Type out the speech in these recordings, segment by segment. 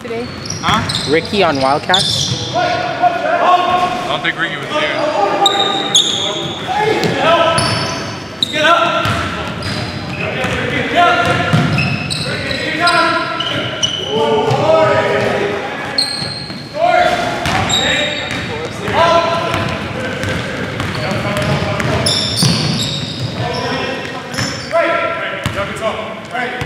Today? Huh? Ricky on Wildcats? I don't think Ricky was there. Get up! Get up! Right!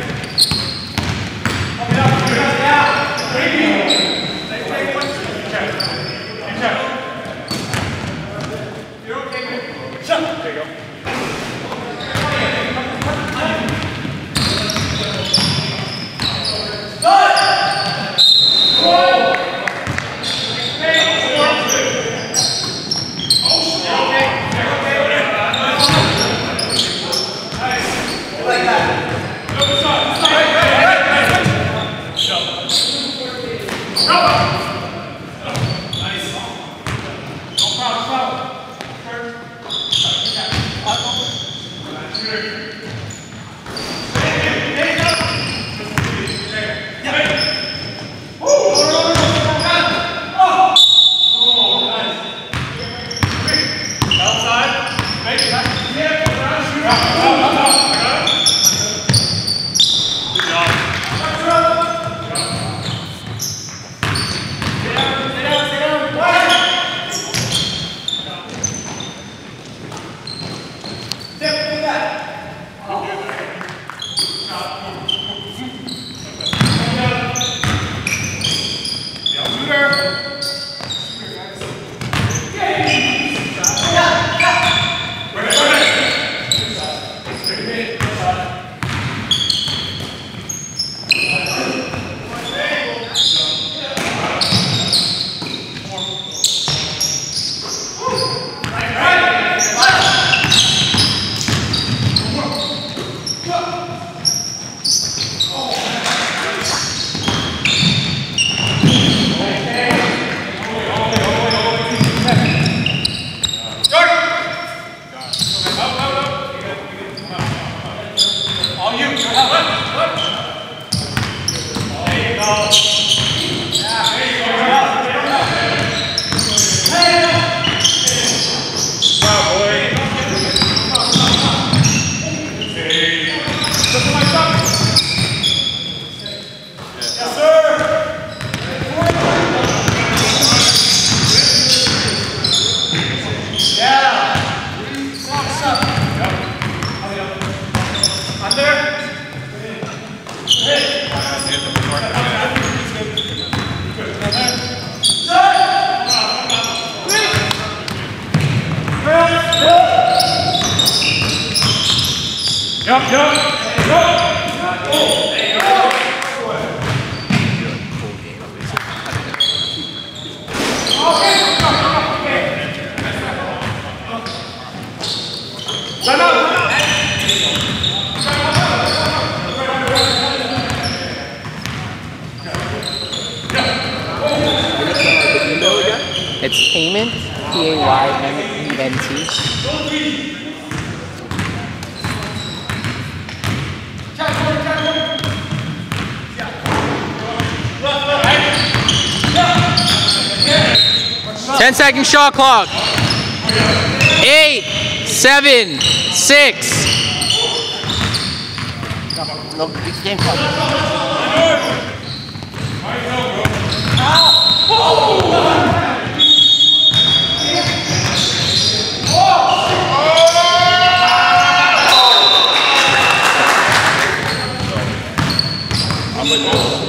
It's Payment, P-A-Y-M-E-N-T. Ten-second shot clock. 8, 7, 6. No, game clock. Oh! Good.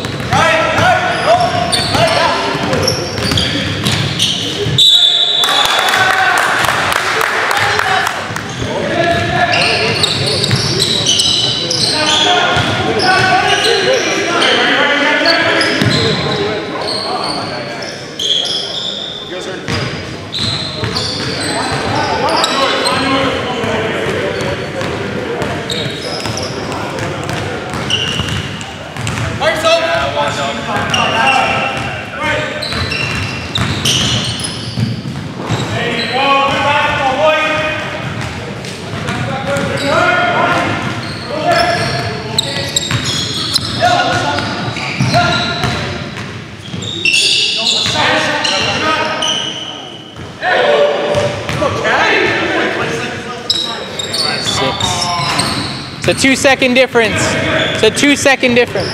It's a 2-second difference. It's a 2-second difference.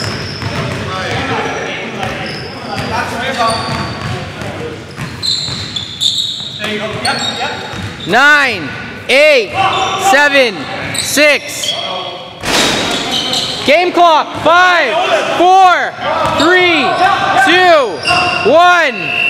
Yep. 9, 8, 7, 6. Game clock. 5, 4, 3, 2, 1.